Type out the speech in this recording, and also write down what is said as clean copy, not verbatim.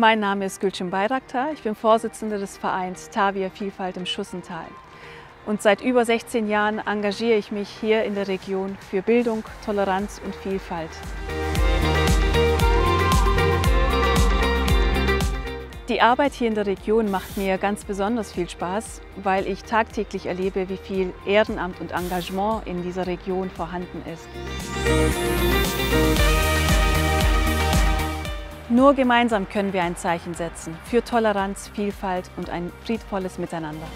Mein Name ist Gülcin Bayraktar, ich bin Vorsitzende des Vereins Tavir Vielfalt im Schussental. Und seit über 16 Jahren engagiere ich mich hier in der Region für Bildung, Toleranz und Vielfalt. Die Arbeit hier in der Region macht mir ganz besonders viel Spaß, weil ich tagtäglich erlebe, wie viel Ehrenamt und Engagement in dieser Region vorhanden ist. Nur gemeinsam können wir ein Zeichen setzen für Toleranz, Vielfalt und ein friedvolles Miteinander.